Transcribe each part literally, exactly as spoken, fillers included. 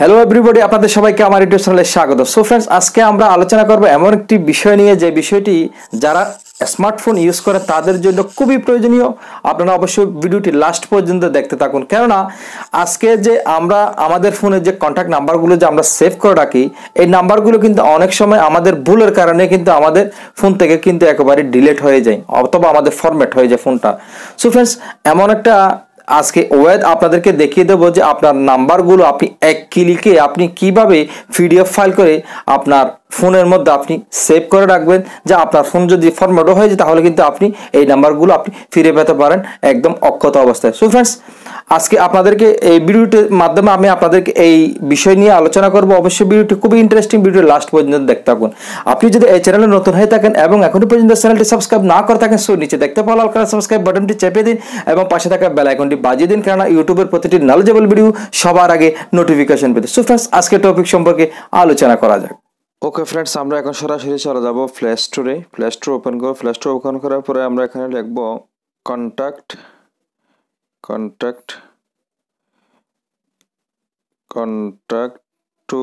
Hello everybody आपनादेर सबाइके आमार YouTube चैनेले स्वागत। सो फ्रेंड्स आजके आमरा आलोचना करब एमन एकटी विषय निये जे विषयटी जारा स्मार्टफोन यूज करे तादेर जोन्नो खुबই প্রয়োজনীয়। আপনারা অবশ্যই ভিডিওটি লাস্ট পর্যন্ত দেখতে থাকুন, কেননা আজকে যে আমরা আমাদের ফোনে যে কন্টাক্ট নাম্বারগুলো যে আমরা সেভ করে রাখি এই নাম্বারগুলো কিন্তু অনেক সময় আমাদের ভুলের কারণে কিন্তু আমাদের ফোন থেকে কিন্তু একেবারে ডিলিট হয়ে যায় অথবা আমাদের ফরম্যাট হয়ে যায় ফোনটা। সো ফ্রেন্ডস এমন একটা आज के वेद आपनादेरके देखिए देव जो आपनार नम्बरगुलो आपनी एक क्लिके आपनी किभाबे पीडीएफ फाइल करे आपनार फोनेर मध्य आपनी सेव करे राखबेन, जे आपनार फोन जो फरम्याटो हये जाय ताहले किन्तु आपनी एई नम्बरगुलो आपनी फिरे पेते पारेन एकदम अक्षत अवस्थाय। सो फ्रेंड्स आज के आपनादेरके एई भिडियोर माध्यमे आमि आपनादेरके एई विषय निये आलोचना करब। अवश्य भिडियोटी खूब इंटरेस्टिंग, भिडियो लास्ट पर्यन्त देखते थाकुन। आपनि जोदि एई चैनेले नतुन हये थाकेन एबं एखनो पर्यन्त चैनेलटी सबस्क्राइब ना करे थाकेन सो नीचे देखते पाओया लाल काला सबस्क्राइब बटनटी चेपे दिन एबं पाशे थाका बेल आइकनटी বাজিয়ে দিন, কারণ ইউটিউবের প্রতিটি নলেজেবল ভিডিও সবার আগে নোটিফিকেশন পেতে। সো फ्रेंड्स আজকে টপিক সম্পর্কে আলোচনা করা যাক। ওকে फ्रेंड्स আমরা এখন সরাসরি চলে যাব প্লে স্টোরে। প্লে স্টোর ওপেন করব। প্লে স্টোর ওপেন করার পরে আমরা এখানে লিখব contact contact contact to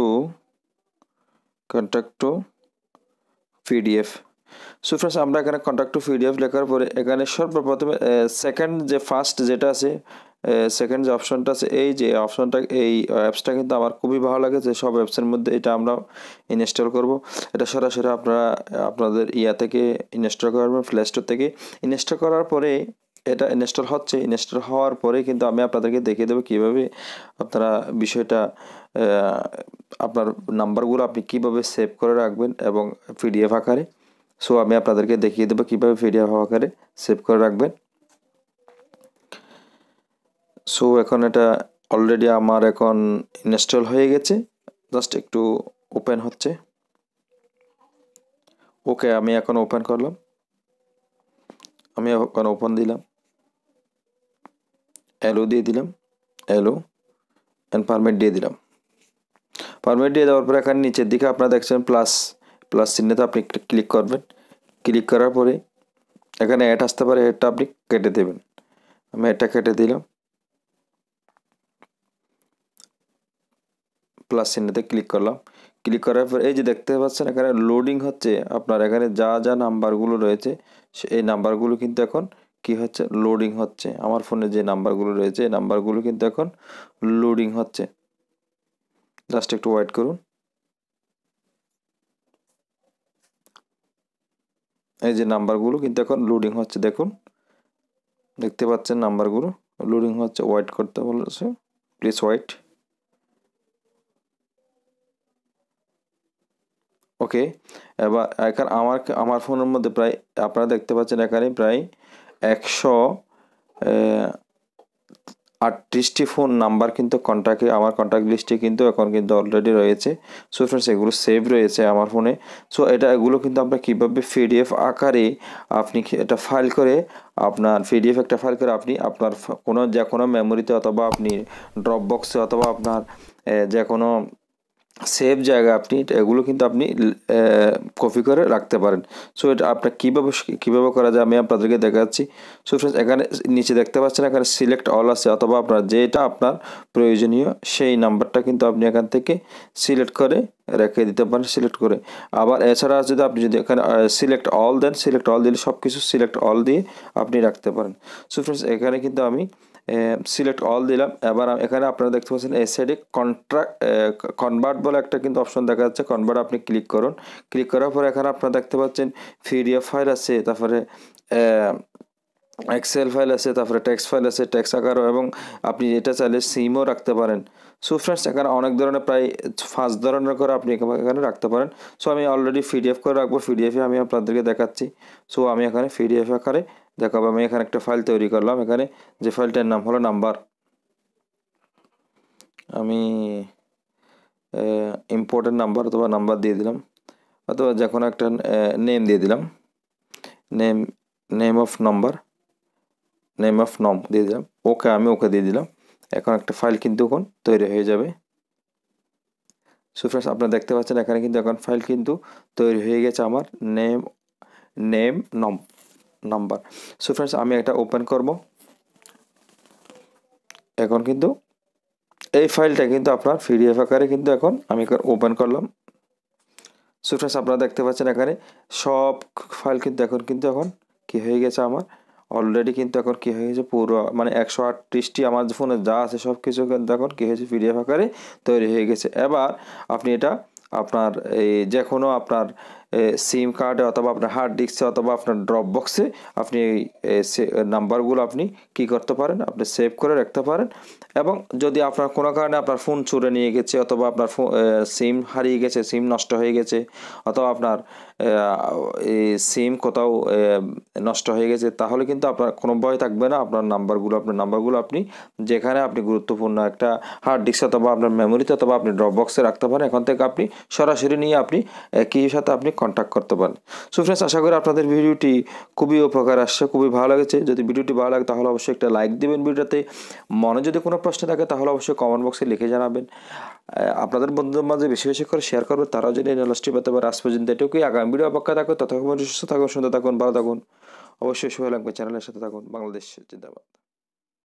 contact to PDF. So friends আমরা এখানে কন্টাক্ট টু পিডিএফ লেখার পরে এখানে সর্বপ্রথমে সেকেন্ড যে ফার্স্ট যেটা আছে সেকেন্ড যে অপশনটা আছে এই যে অপশনটা এই অ্যাপসটা কিন্তু আমার খুবই ভালো লাগে। যে সব অ্যাপসের মধ্যে এটা আমরা ইনস্টল করব। এটা সরাসরি আপনারা আপনাদের ইয়া থেকে ইনস্টল করবেন, প্লে স্টোর থেকে ইনস্টল করার পরে এটা ইনস্টল হচ্ছে। ইনস্টল হওয়ার পরে কিন্তু আমি আপনাদেরকে দেখিয়ে দেব কিভাবে আপনারা বিষয়টা আপনার নাম্বারগুলো আপনি কিভাবে সেভ করে রাখবেন এবং পিডিএফ আকারে। সো আমি আপনাদেরকে দেখিয়ে দেব কিভাবে পিডিএফ আকারে সেভ করে রাখবেন। সো এখন এটা অলরেডি আমার এখন ইনস্টল হয়ে গেছে, জাস্ট একটু ওপেন হচ্ছে। ওকে আমি এখন ওপেন করলাম, আমি এখন ওপেন দিলাম, এলো দিয়ে দিলাম, এলো এন্ড পারমিট দিয়ে দিলাম। পারমিট দিয়ে দেওয়ার পরে এখানে নিচের দিকে আপনারা দেখছেন প্লাস প্লাস চিহ্নটা আপনি ক্লিক করবেন। ক্লিক করার পরে এখানে অ্যাড আসতে পারে, এটা আপনি কেটে দেবেন। আমি এটা কেটে দিলাম, প্লাস চিহ্নতে ক্লিক করলাম। ক্লিক করার পর এই যে দেখতে পাচ্ছেন এখানে লোডিং হচ্ছে। আপনার এখানে যা যা নাম্বারগুলো রয়েছে এই নাম্বারগুলো কিন্তু এখন কি হচ্ছে লোডিং হচ্ছে। আমার ফোনে যে নাম্বারগুলো রয়েছে এই নাম্বারগুলো কিন্তু এখন লোডিং হচ্ছে, জাস্ট একটু ওয়েট করুন। এই যে নাম্বারগুলো কিন্তু এখন লোডিং হচ্ছে, দেখুন দেখতে পাচ্ছেন নাম্বারগুলো লোডিং হচ্ছে। ওয়েট করতে বলেছে, প্লিজ ওয়েট। ওকে এবার এখানে আমার আমার ফোনের মধ্যে প্রায় আপনারা দেখতে পাচ্ছেন এখানে প্রায় একশো আটত্রিশটি ফোন নাম্বার কিন্তু কন্ট্যাক্টে আমার কন্ট্যাক্ট লিস্টে কিন্তু এখন কিন্তু অলরেডি রয়েছে। সো ফ্রেন্ডস এগুলো সেভ রয়েছে আমার ফোনে। সো এটা এগুলো কিন্তু আপনার কীভাবে পিডিএফ আকারে আপনি এটা ফাইল করে আপনার পিডিএফ একটা ফাইল করে আপনি আপনার কোনো যে কোনো মেমোরিতে অথবা আপনি ড্রপ বক্সে অথবা আপনার যে কোনো সেভ জায়গা আপনি এগুলো কিন্তু আপনি কপি করে রাখতে পারেন। সো এটা আপনার কীভাবে কীভাবে করা যায় আমি আপনাদেরকে দেখাচ্ছি। সো ফ্রেন্ডস এখানে নিচে দেখতে পাচ্ছেন এখানে সিলেক্ট অল আছে, অথবা আপনার যেটা আপনার প্রয়োজনীয় সেই নাম্বারটা কিন্তু আপনি এখান থেকে সিলেক্ট করে রেখে দিতে পারেন, সিলেক্ট করে। আবার এছাড়া যদি আপনি যদি এখানে সিলেক্ট অল দেন, সিলেক্ট অল দিলে সব কিছু সিলেক্ট অল দিয়ে আপনি রাখতে পারেন। সো ফ্রেন্ডস এখানে কিন্তু আমি সিলেক্ট অল দিলাম। এবার এখানে আপনারা দেখতে পাচ্ছেন এই সাইডে কন্ট্রাক্ট কনভার্ট বলে একটা কিন্তু অপশন দেখা যাচ্ছে, কনভার্ট আপনি ক্লিক করুন। ক্লিক করার পরে এখানে আপনারা দেখতে পাচ্ছেন পিডিএফ ফাইল আছে, তারপরে এক্সেল ফাইল আছে, তারপরে টেক্সট ফাইল আছে টেক্সট আকারও, এবং আপনি এটা চাইলে সিমও রাখতে পারেন। সো ফ্রেন্ডস এখানে অনেক ধরনের প্রায় পাঁচ ধরনের করে আপনি এখানে রাখতে পারেন। সো আমি অলরেডি পিডিএফ করে রাখবো, পিডিএফে আমি আপনাদেরকে দেখাচ্ছি। সো আমি এখানে পিডিএফ আকারে দেখাবো। আমি এখানে একটা ফাইল তৈরি করলাম, এখানে যে ফাইলটার নাম হলো নাম্বার। আমি ইম্পর্টেন্ট নাম্বার অথবা নাম্বার দিয়ে দিলাম, অথবা যে কোনো একটা নেম দিয়ে দিলাম, name name of number name of নম দিয়ে দিলাম। ওকে আমি ওকে দিয়ে দিলাম। এখন একটা ফাইল কিন্তু এখন তৈরি হয়ে যাবে। সো ফ্রেন্ডস আপনারা দেখতে পাচ্ছেন এখানে কিন্তু এখন ফাইল কিন্তু তৈরি হয়ে গেছে আমার নেম নেম নম নাম্বার। সো ফ্রেন্ডস আমি একটা ওপেন করব। এখন কিন্তু এই ফাইলটা কিন্তু আপনার পিডিএফ আকারে কিন্তু এখন আমি ওপেন করলাম। সো फ्रेंड्स আপনারা দেখতে পাচ্ছেন এখানে সব ফাইল কিন্তু এখন কিন্তু এখন কি হয়ে গেছে আমার অলরেডি কিন্তু এখন কি হয়ে গেছে পুরো মানে একশো আটত্রিশ টি আমার ফোনে যা আছে সবকিছু কিন্তু এখন কি হয়েছে পিডিএফ আকারে তৈরি হয়ে গেছে। এবার আপনি এটা আপনার এই যে কোনো আপনার সিম কার্ডে অথবা আপনার হার্ড ডিস্কে অথবা আপনার ড্রপ বক্সে আপনি নাম্বারগুলো আপনি কি করতে পারেন আপনি সেভ করে রাখতে পারেন। এবং যদি আপনার কোনো কারণে আপনার ফোন চুরি নিয়ে গেছে অথবা আপনার সিম হারিয়ে গেছে সিম নষ্ট হয়ে গেছে অথবা আপনার সিম কোথাও নষ্ট হয়ে গেছে তাহলে কিন্তু আপনার কোনো ভয় থাকবে না। আপনার নাম্বারগুলো আপনার নাম্বারগুলো আপনি যেখানে আপনি গুরুত্বপূর্ণ একটা হার্ড ডিস্ক অথবা আপনার মেমোরিতে অথবা আপনি ড্রপ বক্সে রাখতে পারেন এখন থেকে আপনি সরাসরি নিয়ে আপনি একই সাথে আপনি কন্টাক্ট করতে পারেন। সো फ्रेंड्स আশা করি আপনাদের ভিডিওটি খুবই উপকার আসছে খুবই ভালো লেগেছে। যদি ভিডিওটি ভালো লাগে তাহলে অবশ্যই একটা লাইক দিবেন। ভিডিওতে মনে যদি কোনো প্রশ্ন থাকে তাহলে অবশ্যই কমেন্ট বক্সে লিখে জানাবেন। আপনাদের বন্ধুদের মাঝে বেশি বেশি করে শেয়ার করবেন তারাও যেন নলেজটি পেতে পারে। আজ পর্যন্ত এটুকুই। আগামী ভিডিও অপেক্ষা থাকুন। ততক্ষণ সুস্থ থাকুন সুন্দর থাকুন ভালো থাকুন অবশ্যই সবাই লাগবে চ্যানেলের সাথে থাকুন। বাংলাদেশ জিন্দাবাদ।